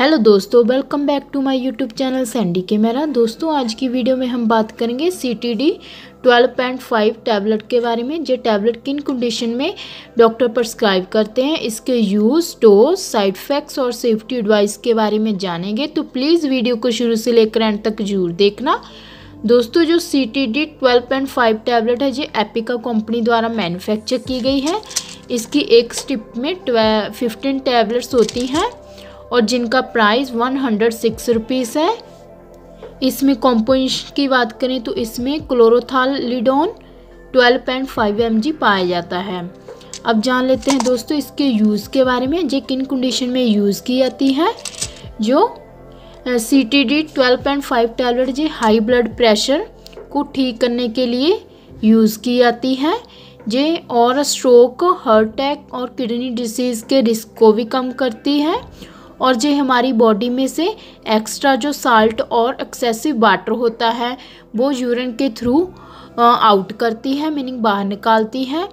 Hello दोस्तों, welcome back to my YouTube channel Sandy K Mehra. दोस्तों, आज की वीडियो में हम बात करेंगे CTD 12.5 टैबलेट के बारे में। जो टैबलेट किन कंडीशन में डॉक्टर प्रिस्क्राइब करते हैं, इसके यूज़, डोज, साइड इफ़ेक्ट्स और सेफ्टी एडवाइस के बारे में जानेंगे। तो प्लीज़ वीडियो को शुरू से लेकर एंड तक जरूर देखना। दोस्तों, जो CTD 12.5 टैबलेट है, ये एपिका कंपनी द्वारा मैन्युफैक्चर की गई है। इसकी एक स्टिप में 15 टैबलेट्स होती हैं और जिनका प्राइस 106 रुपीज़ है। इसमें कॉम्पोजिशन की बात करें तो इसमें क्लोरोथालिडोन 12.5 mg पाया जाता है। अब जान लेते हैं दोस्तों इसके यूज़ के बारे में। ये किन कंडीशन में यूज़ की जाती है। जो CTD 12.5 टैबलेट ये हाई ब्लड प्रेशर को ठीक करने के लिए यूज़ की जाती है। ये और स्ट्रोक, हार्ट अटैक और किडनी डिसीज़ के रिस्क को भी कम करती है। और जो हमारी बॉडी में से एक्स्ट्रा जो साल्ट और एक्सेसिव वाटर होता है वो यूरिन के थ्रू आउट करती है, मीनिंग बाहर निकालती है।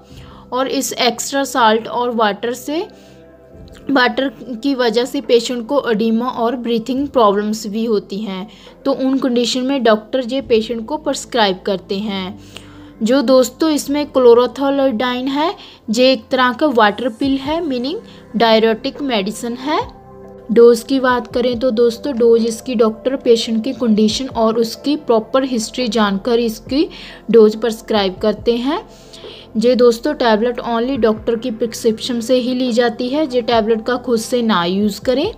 और इस एक्स्ट्रा साल्ट और वाटर की वजह से पेशेंट को एडिमा और ब्रीथिंग प्रॉब्लम्स भी होती हैं। तो उन कंडीशन में डॉक्टर ये पेशेंट को प्रिस्क्राइब करते हैं। जो दोस्तों इसमें क्लोरोथालिडोन है, ये एक तरह का वाटर पिल है, मीनिंग डायरेटिक मेडिसिन है। डोज की बात करें तो दोस्तों डोज इसकी डॉक्टर पेशेंट की कंडीशन और उसकी प्रॉपर हिस्ट्री जानकर इसकी डोज प्रिस्क्राइब करते हैं। ये दोस्तों टैबलेट ओनली डॉक्टर की प्रिस्क्रिप्शन से ही ली जाती है। ये टैबलेट का खुद से ना यूज़ करें।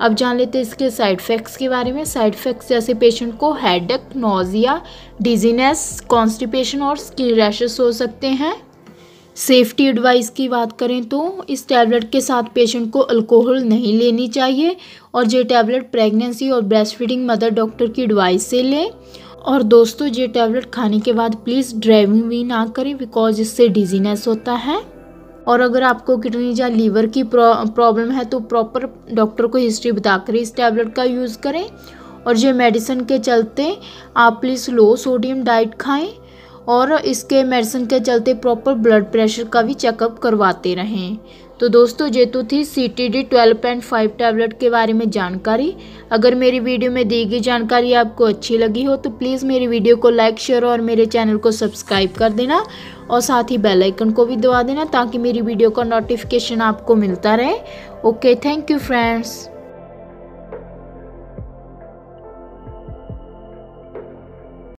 अब जान लेते हैं इसके साइड इफ़ेक्ट्स के बारे में। साइड इफ़ेक्ट्स जैसे पेशेंट को हेडेक, नोजिया, डिजीनेस, कॉन्स्टिपेशन और स्किन रैशेस हो सकते हैं। सेफ्टी एडवाइस की बात करें तो इस टैबलेट के साथ पेशेंट को अल्कोहल नहीं लेनी चाहिए। और ये टैबलेट प्रेगनेंसी और ब्रेस्ट फीडिंग मदर डॉक्टर की एडवाइस से लें। और दोस्तों ये टैबलेट खाने के बाद प्लीज़ ड्राइविंग भी ना करें, बिकॉज इससे डिजीनेस होता है। और अगर आपको किडनी या लीवर की प्रॉब्लम है तो प्रॉपर डॉक्टर को हिस्ट्री बताकर इस टैबलेट का यूज़ करें। और ये मेडिसिन के चलते आप प्लीज़ लो सोडियम डाइट खाएं। और इसके मेडिसिन के चलते प्रॉपर ब्लड प्रेशर का भी चेकअप करवाते रहें। तो दोस्तों ये तो थी CTD 12.5 टैबलेट के बारे में जानकारी। अगर मेरी वीडियो में दी गई जानकारी आपको अच्छी लगी हो तो प्लीज़ मेरी वीडियो को लाइक, शेयर और मेरे चैनल को सब्सक्राइब कर देना। और साथ ही बेल आइकन को भी दबा देना ताकि मेरी वीडियो का नोटिफिकेशन आपको मिलता रहे। Okay, thank you friends.